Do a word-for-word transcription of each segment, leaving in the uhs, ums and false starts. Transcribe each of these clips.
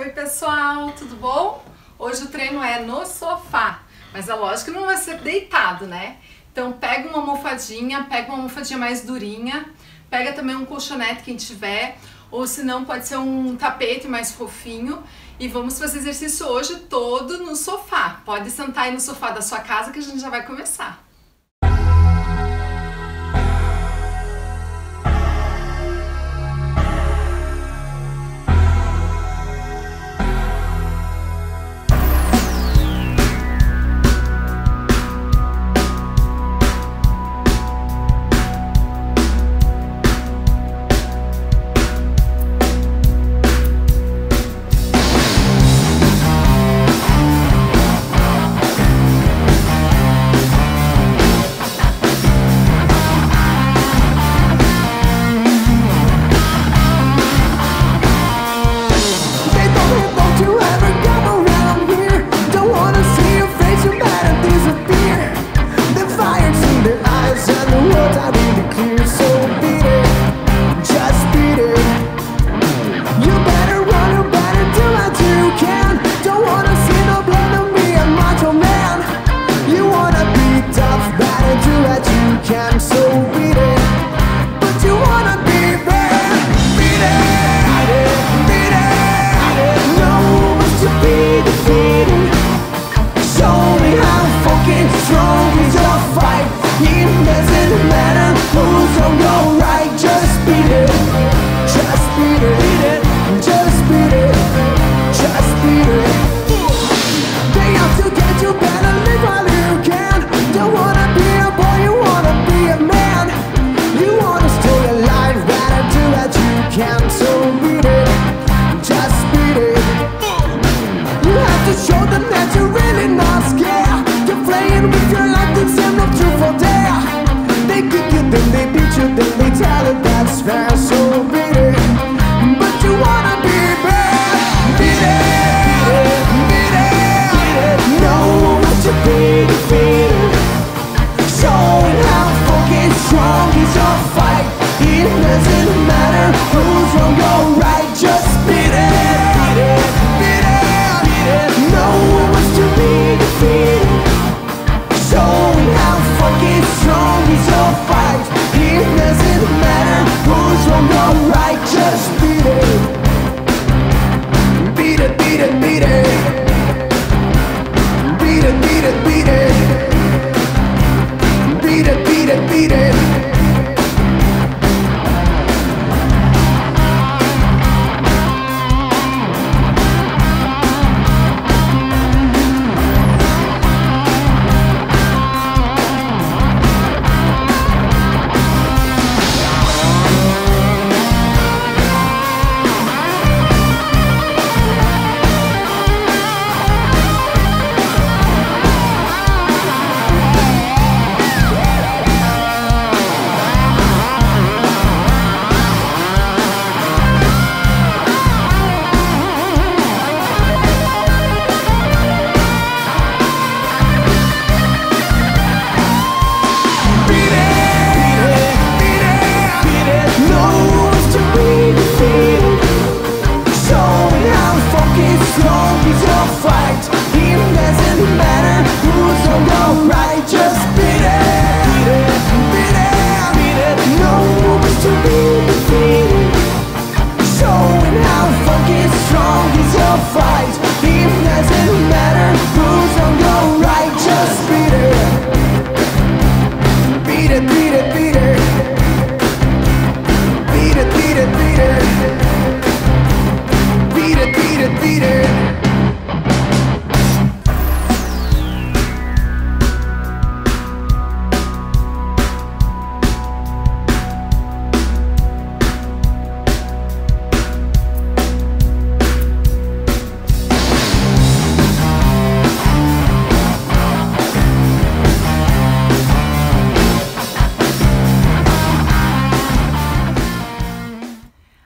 Oi pessoal, tudo bom? Hoje o treino é no sofá, mas é lógico que não vai ser deitado, né? Então pega uma almofadinha, pega uma almofadinha mais durinha, pega também um colchonete quem tiver, ou se não pode ser um tapete mais fofinho, e vamos fazer exercício hoje todo no sofá. Pode sentar aí no sofá da sua casa que a gente já vai começar.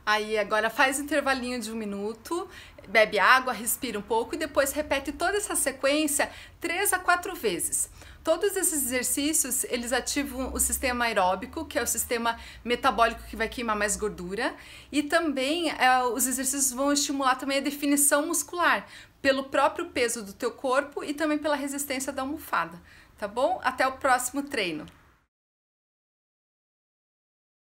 Aí agora faz um intervalinho de um minuto, bebe água, respira um pouco e depois repete toda essa sequência três a quatro vezes. Todos esses exercícios, eles ativam o sistema aeróbico, que é o sistema metabólico que vai queimar mais gordura, e também é, os exercícios vão estimular também a definição muscular, pelo próprio peso do teu corpo e também pela resistência da almofada, tá bom? Até o próximo treino!